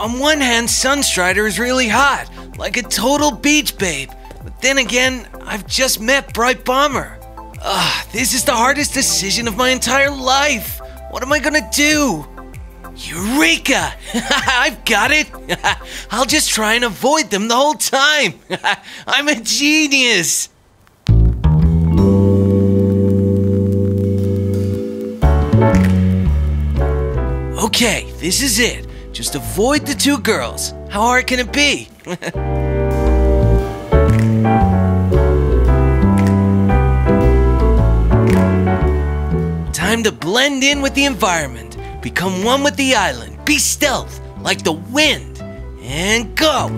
On one hand, Sun Strider is really hot, like a total beach babe. But then again, I've just met Bright Bomber. This is the hardest decision of my entire life. What am I gonna do? Eureka! I've got it! I'll just try and avoid them the whole time! I'm a genius! Okay, this is it. Just avoid the two girls. How hard can it be? Time to blend in with the environment. Become one with the island. Be stealth, like the wind. And go!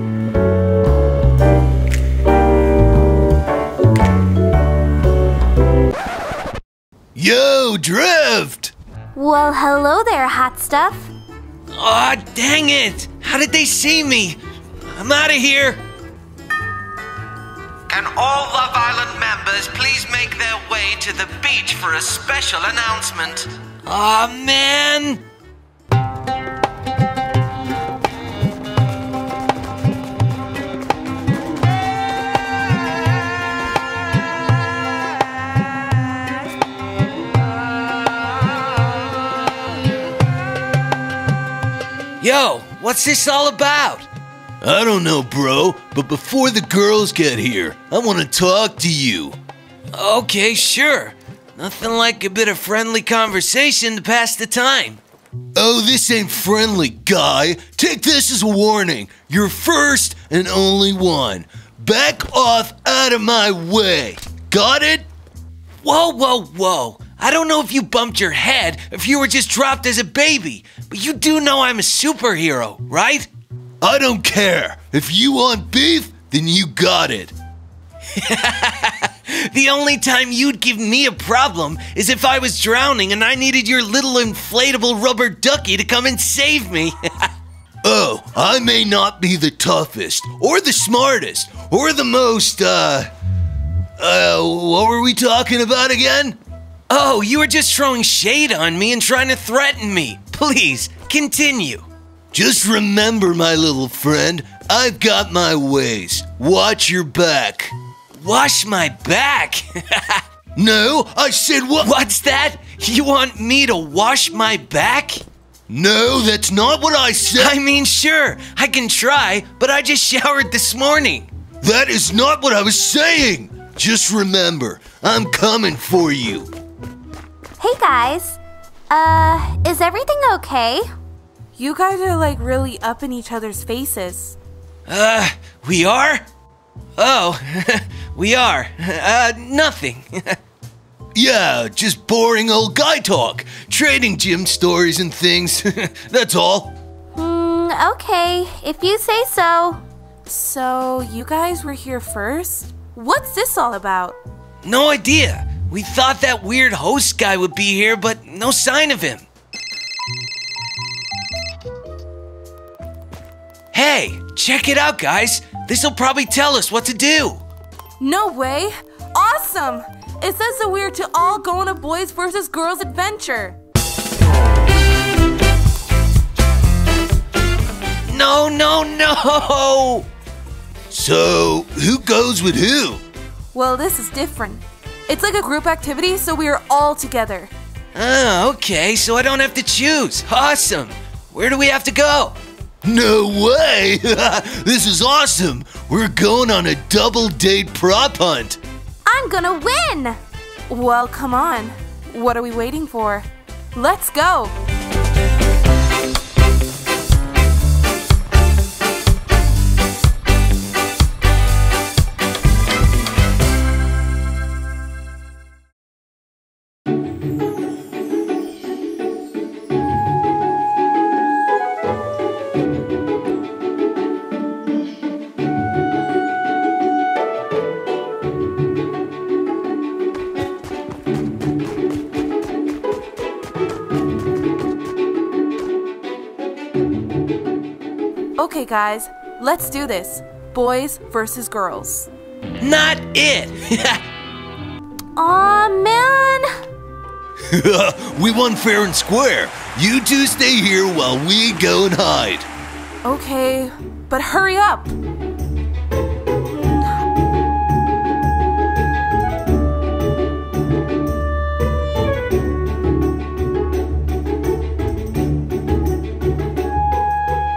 Yo, Drift! Well, hello there, hot stuff. Aw, dang it! How did they see me? I'm out of here! Can all Love Island members please make their way to the beach for a special announcement? Aw, man! Yo, what's this all about? I don't know, bro, but before the girls get here, I want to talk to you. Okay, sure. Nothing like a bit of friendly conversation to pass the time. Oh, this ain't friendly, guy. Take this as a warning. You're first and only one. Back off out of my way. Got it? Whoa, whoa, whoa. I don't know if you bumped your head, if you were just dropped as a baby, but you do know I'm a superhero, right? I don't care. If you want beef, then you got it. The only time you'd give me a problem is if I was drowning and I needed your little inflatable rubber ducky to come and save me. Oh, I may not be the toughest, or the smartest, or the most, what were we talking about again? Oh, you were just throwing shade on me and trying to threaten me. Please, continue. Just remember, my little friend, I've got my ways. Watch your back. Wash my back? No, I said what? What's that? You want me to wash my back? No, that's not what I said. I mean, sure, I can try, but I just showered this morning. That is not what I was saying. Just remember, I'm coming for you. Hey guys, is everything okay? You guys are like really up in each other's faces. We are? Oh, we are. Nothing. Yeah, just boring old guy talk. Trading gym stories and things. That's all. Okay, if you say so. So, you guys were here first? What's this all about? No idea. We thought that weird host guy would be here, but no sign of him. Hey, check it out, guys. This'll probably tell us what to do. No way. Awesome. It says that we're to all go on a boys versus girls adventure. No, no, no. So, who goes with who? Well, this is different. It's like a group activity, so we are all together. Oh, okay, so I don't have to choose. Awesome. Where do we have to go? No way! This is awesome. We're going on a double date prop hunt. I'm gonna win! Well, come on. What are we waiting for? Let's go! Okay, guys, let's do this. Boys versus girls. Not it! Aw, man! We won fair and square. You two stay here while we go and hide. Okay, but hurry up!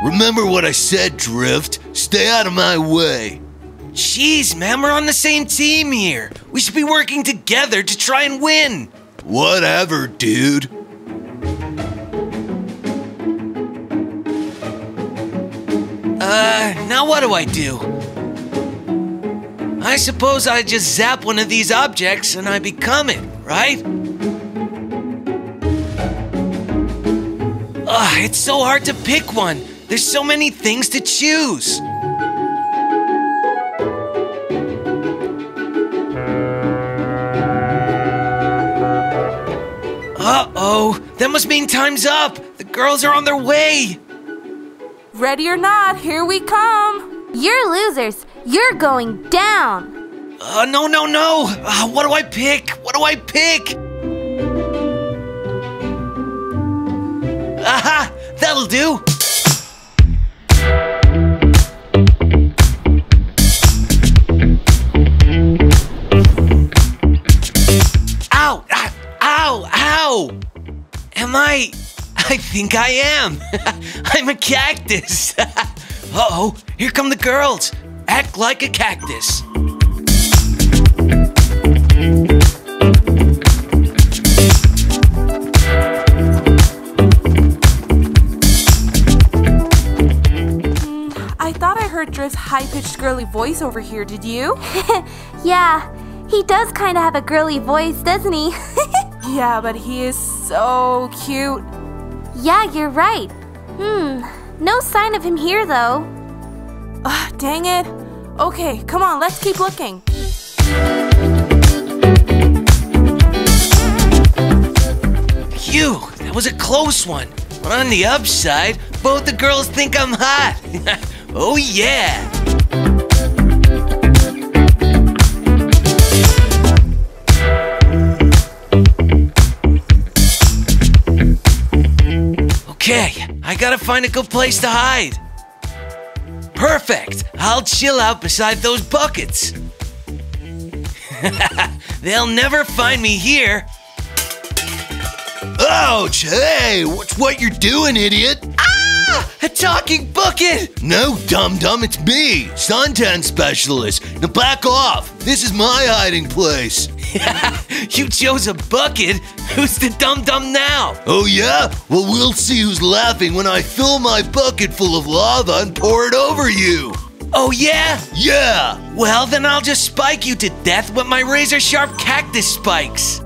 Remember what I said, Drift. Stay out of my way. Jeez, man, we're on the same team here. We should be working together to try and win. Whatever, dude. Now what do I do? I suppose I just zap one of these objects and I become it, right? Ugh, it's so hard to pick one. There's so many things to choose. Uh-oh, that must mean time's up. The girls are on their way. Ready or not, here we come. You're losers. You're going down. No. What do I pick? What do I pick? Aha, that'll do. I think I am. I'm a cactus. Uh-oh, here come the girls. Act like a cactus. I thought I heard Drift's high-pitched girly voice over here, did you? Yeah, he does kind of have a girly voice, doesn't he? Yeah, but he is so cute. Yeah, you're right. No sign of him here, though. Dang it. Okay, come on, let's keep looking. Phew, that was a close one. But on the upside, both the girls think I'm hot. Oh, yeah. Okay, I gotta find a good place to hide. Perfect! I'll chill out beside those buckets. They'll never find me here. Ouch! Hey, what's what you're doing, idiot? Ah! A talking bucket! No, dum-dum, it's me, Suntan Specialist. Now back off. This is my hiding place. You chose a bucket? Who's the dum-dum now? Oh, yeah? Well, we'll see who's laughing when I fill my bucket full of lava and pour it over you. Oh, yeah? Yeah. Well, then I'll just spike you to death with my razor-sharp cactus spikes.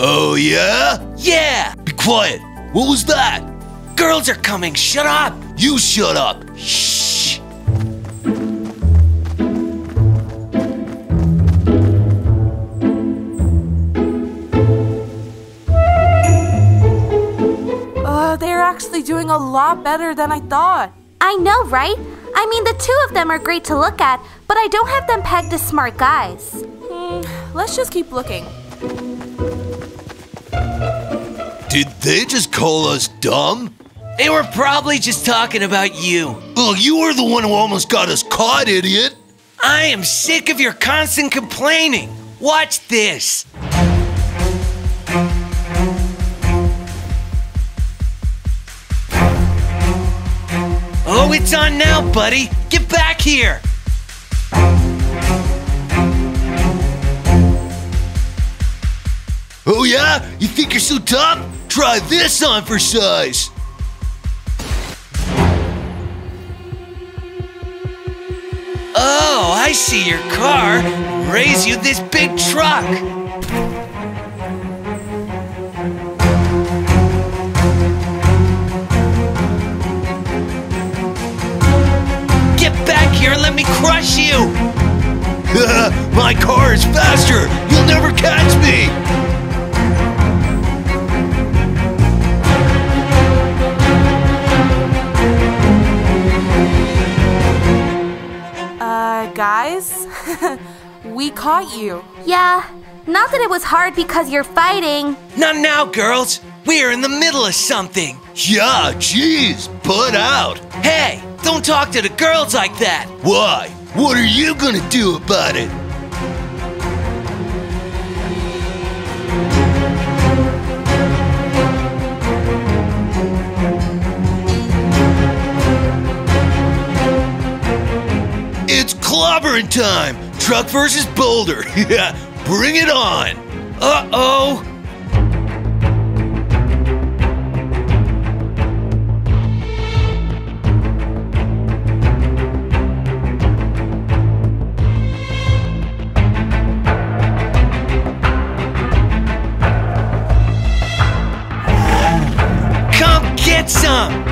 Oh, yeah? Yeah. Be quiet. What was that? Girls are coming. Shut up. You shut up. Shh. They're actually doing a lot better than I thought. I know, right? I mean, the two of them are great to look at, but I don't have them pegged as smart guys. Let's just keep looking. Did they just call us dumb? They were probably just talking about you. Well, you were the one who almost got us caught, idiot. I am sick of your constant complaining. Watch this. Oh, it's on now, buddy. Get back here. Oh, yeah? You think you're so tough? Try this on for size. Oh, I see your car. Raise you this big truck. Here and let me crush you! My car is faster! You'll never catch me! Guys? We caught you. Yeah, not that it was hard because you're fighting. Not now, girls! We're in the middle of something! Yeah, jeez, butt out! Hey! Don't talk to the girls like that! Why? What are you gonna do about it? It's clobbering time! Truck versus boulder! Bring it on! Uh-oh! Some.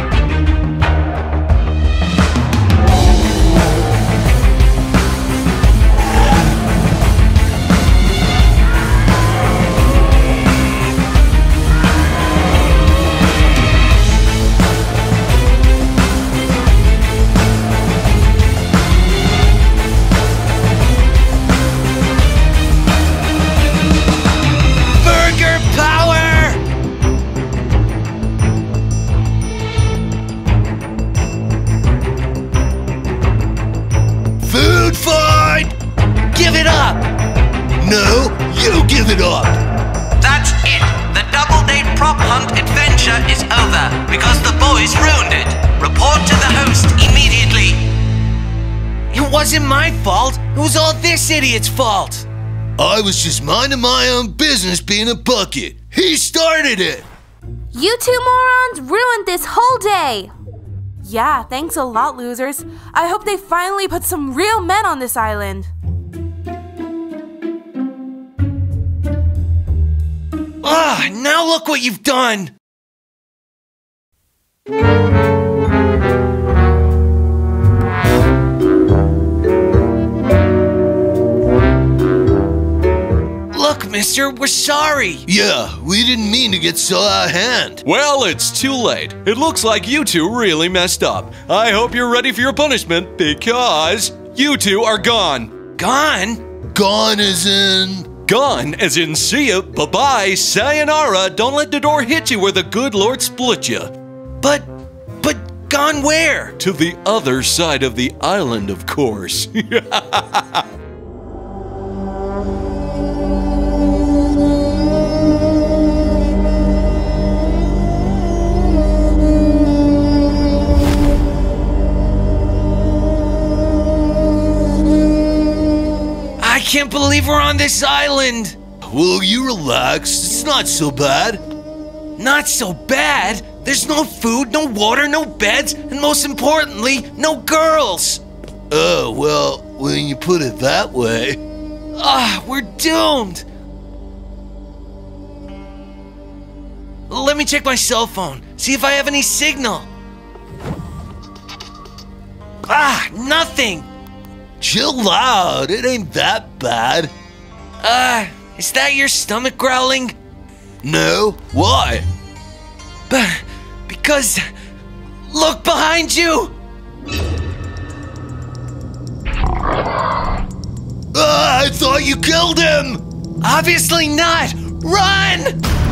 No, you give it up! That's it! The double-date prop hunt adventure is over because the boys ruined it! Report to the host immediately! It wasn't my fault! It was all this idiot's fault! I was just minding my own business being a bucket! He started it! You two morons ruined this whole day! Yeah, thanks a lot, losers. I hope they finally put some real men on this island. Ah, now look what you've done! Look, mister, we're sorry! Yeah, we didn't mean to get so out of hand. Well, it's too late. It looks like you two really messed up. I hope you're ready for your punishment, because you two are gone. Gone? Gone as in... Gone, as in see ya, bye-bye, sayonara, don't let the door hit you where the good Lord split ya. But gone where? To the other side of the island, of course. I can't believe we're on this island! Will you relax? It's not so bad. Not so bad? There's no food, no water, no beds, and most importantly, no girls! Oh, well, when you put it that way... Ah, we're doomed! Let me check my cell phone, see if I have any signal. Ah, nothing! Chill out, it ain't that bad. Is that your stomach growling? No, why? Because... Look behind you! I thought you killed him! Obviously not! Run!